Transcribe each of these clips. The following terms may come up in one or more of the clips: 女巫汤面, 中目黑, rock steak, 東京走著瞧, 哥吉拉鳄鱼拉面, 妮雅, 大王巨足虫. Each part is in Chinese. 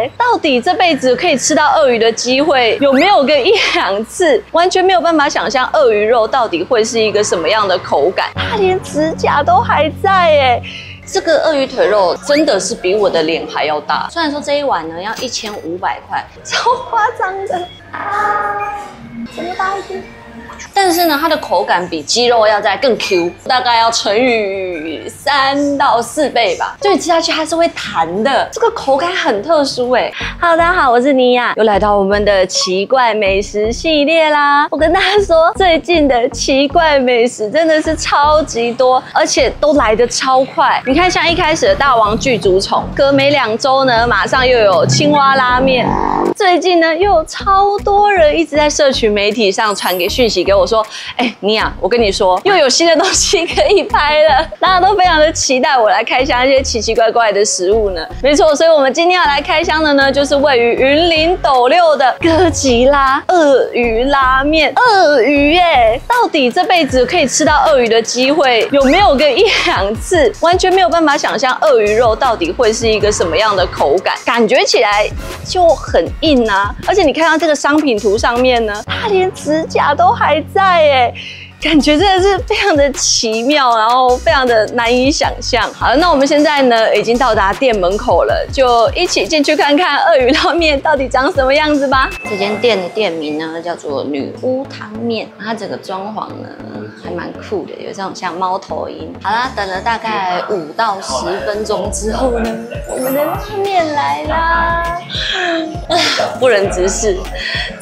对，到底这辈子可以吃到鳄鱼的机会有没有个一两次？完全没有办法想象鳄鱼肉到底会是一个什么样的口感。它连指甲都还在耶。 这个鳄鱼腿肉真的是比我的脸还要大，虽然说这一碗呢要1500块，超夸张的啊，这么大一只。但是呢，它的口感比鸡肉要再更 Q， 大概要乘以3到4倍吧。所以吃下去它是会弹的，这个口感很特殊哎。Hello， 大家好，我是妮雅，又来到我们的奇怪美食系列啦。我跟大家说，最近的奇怪美食真的是超级多，而且都来得超快。你看，像一开始的大王巨足虫，隔没2周呢，马上又有青蛙拉面。最近呢，又有超多人一直在社群媒体上传给讯息给我说，哎，妮雅，我跟你说，又有新的东西可以拍了，大家都非常的期待我来开箱一些奇奇怪怪的食物呢。没错，所以我们今天要来开箱的呢，就是位于云林斗六的哥吉拉鳄鱼拉面。鳄鱼耶，到底这辈子可以吃到鳄鱼的机会有没有个一两次？完全没有办法想象鳄鱼肉到底会是一个什么样的口感，感觉起来就很硬。 啊！而且你看到这个商品图上面呢，它连指甲都还在耶，感觉真的是非常的奇妙，然后非常的难以想象。好，那我们现在呢已经到达店门口了，就一起进去看看鳄鱼拉面到底长什么样子吧。这间店的店名呢叫做女巫汤面，它整个装潢呢还蛮酷的，有这种像猫头鹰。好啦，等了大概5到10分钟之后呢，我们的拉面来啦。 不忍直视，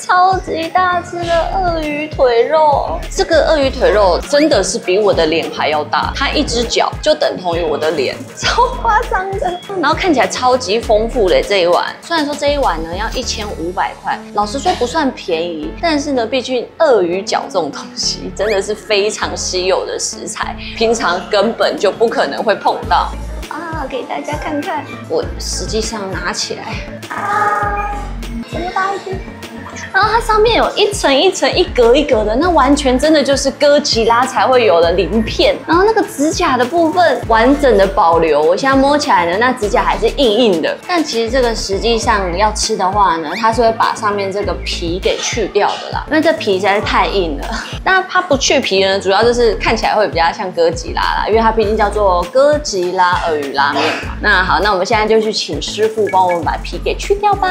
超级大只的鳄鱼腿肉。这个鳄鱼腿肉真的是比我的脸还要大，它一只脚就等同于我的脸，超夸张的。然后看起来超级丰富的这一碗，虽然说这一碗呢要1500块，老实说不算便宜，但是呢，毕竟鳄鱼脚这种东西真的是非常稀有的食材，平常根本就不可能会碰到。 啊，给大家看看，我实际上拿起来啊，这么大一只，然后它上面有一层一层、一格一格的，那完全真的就是哥吉拉才会有的鳞片。然后那个指甲的部分完整的保留，我现在摸起来呢，那指甲还是硬硬的。但其实这个实际上要吃的话呢，它是会把上面这个皮给去掉的啦，因为这皮实在是太硬了。那它不去皮呢，主要就是看起来会比较像哥吉拉啦，因为它毕竟叫做哥吉拉鳄鱼拉面嘛。那好，那我们现在就去请师傅帮我们把皮给去掉吧。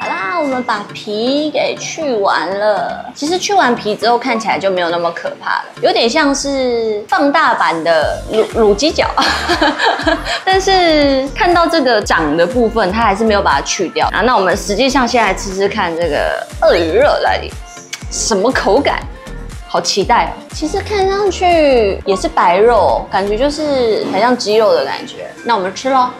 好啦，我们把皮给去完了。其实去完皮之后看起来就没有那么可怕了，有点像是放大版的卤鸡脚。但是看到这个掌的部分，它还是没有把它去掉啊。那我们实际上先来吃吃看这个鳄鱼肉到底什么口感。 好期待哦！其实看上去也是白肉，感觉就是很像鸡肉的感觉。那我们吃咯。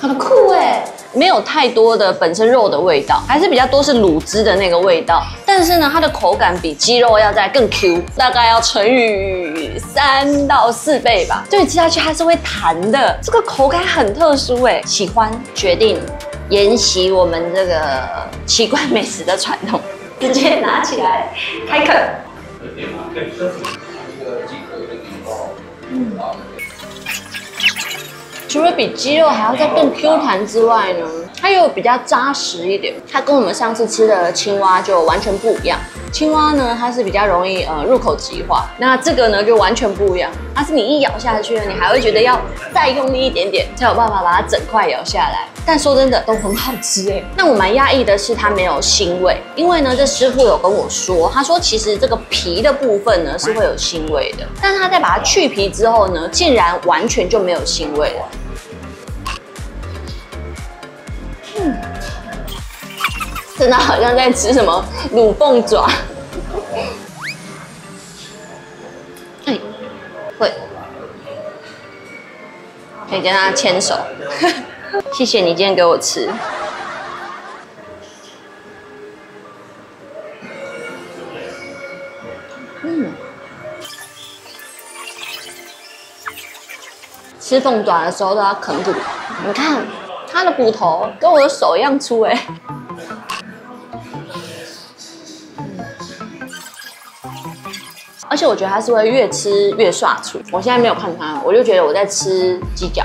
很酷哎，没有太多的本身肉的味道，还是比较多是卤汁的那个味道。 但是呢，它的口感比鸡肉要再更 Q， 大概要乘以3到4倍吧。所以吃下去它是会弹的，这个口感很特殊哎，喜欢，决定沿袭我们这个奇怪美食的传统，直接拿起来开啃。嗯，除了比鸡肉还要再更 Q 弹之外呢？ 它又比较扎实一点，它跟我们上次吃的青蛙就完全不一样。青蛙呢，它是比较容易入口即化，那这个呢就完全不一样。它是你一咬下去呢，你还会觉得要再用力一点点，才有办法把它整块咬下来。但说真的，都很好吃哎。那我蛮讶异的是它没有腥味，因为呢这师傅有跟我说，他说其实这个皮的部分呢是会有腥味的，但是他在把它去皮之后呢，竟然完全就没有腥味了。 真的好像在吃什么卤凤爪，哎，会，可以跟他牵手，谢谢你今天给我吃。嗯，吃凤爪的时候都要啃骨，你看它的骨头跟我的手一样粗哎。而且我觉得它是会越吃越刷出。我现在没有看它，我就觉得我在吃鸡脚。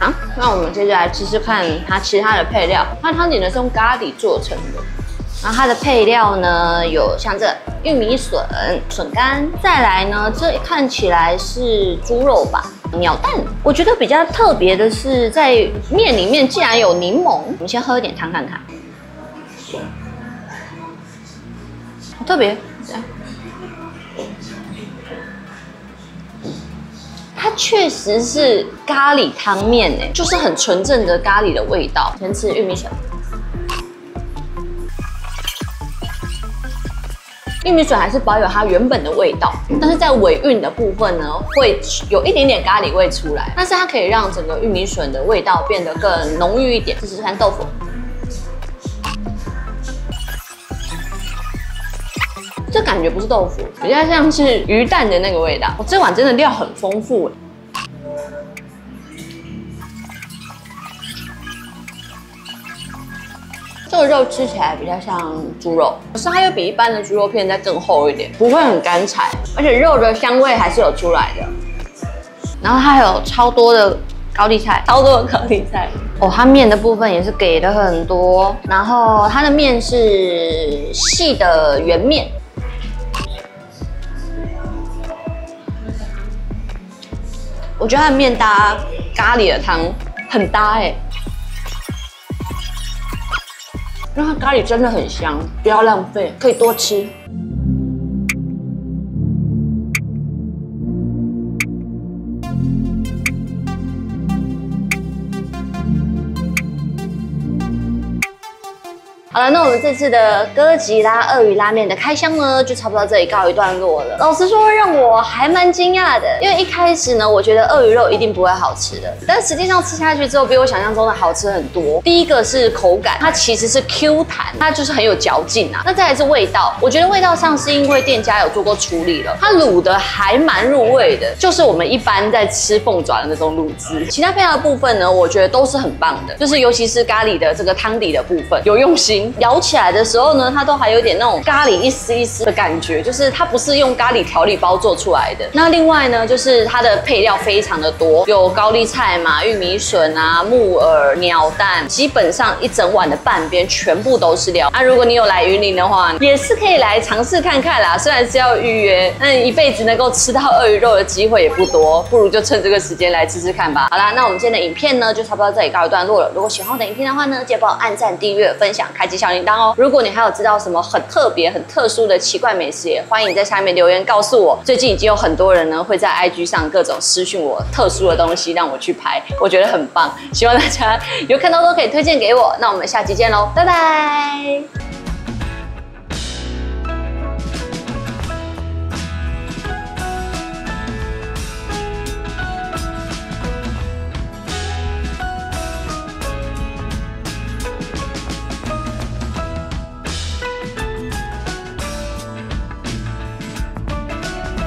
啊，那我们接下来试试看它其他的配料。它汤底呢是用咖喱做成的，然后它的配料呢有像这玉米笋、笋干，再来呢这看起来是猪肉吧，鸟蛋。我觉得比较特别的是在面里面竟然有柠檬，我们先喝一点汤看看，好特别。 它确实是咖喱汤面诶，就是很纯正的咖喱的味道。先吃玉米笋，玉米笋还是保有它原本的味道，但是在尾韵的部分呢，会有一点点咖喱味出来，但是它可以让整个玉米笋的味道变得更浓郁一点。试试看豆腐。 这感觉不是豆腐，比较像是鱼蛋的那个味道。我这碗真的料很丰富。这个肉吃起来比较像猪肉，可是它又比一般的猪肉片再更厚一点，不会很干柴，而且肉的香味还是有出来的。然后它还有超多的高丽菜，超多的高丽菜。 哦，它面的部分也是给了很多，然后它的面是细的圆面，我觉得它的面搭咖喱的汤很搭哎，因为它咖喱真的很香，不要浪费，可以多吃。 好了，那我们这次的哥吉拉鳄鱼拉面的开箱呢，就差不多到这里告一段落了。老实说，让我还蛮惊讶的，因为一开始呢，我觉得鳄鱼肉一定不会好吃的，但实际上吃下去之后，比我想象中的好吃很多。第一个是口感，它其实是 Q 弹，它就是很有嚼劲啊。那再来是味道，我觉得味道上是因为店家有做过处理了，它卤的还蛮入味的，就是我们一般在吃凤爪的那种卤汁。其他配料的部分呢，我觉得都是很棒的，就是尤其是咖喱的这个汤底的部分，有用心。 咬起来的时候呢，它都还有点那种咖喱一丝一丝的感觉，就是它不是用咖喱调理包做出来的。那另外呢，就是它的配料非常的多，有高丽菜嘛、玉米笋啊、木耳、鸟蛋，基本上一整碗的半边全部都是料。那如果你有来云林的话，也是可以来尝试看看啦。虽然是要预约，但一辈子能够吃到鳄鱼肉的机会也不多，不如就趁这个时间来吃吃看吧。好啦，那我们今天的影片呢，就差不多到这里告一段落了。如果喜欢我的影片的话呢，记得帮我按赞、订阅、分享、开启 小铃铛哦！如果你还有知道什么很特别、很特殊的奇怪美食，也欢迎你在下面留言告诉我。最近已经有很多人呢会在 IG 上各种私讯我特殊的东西，让我去拍，我觉得很棒。希望大家有看到都可以推荐给我。那我们下期见喽，拜拜！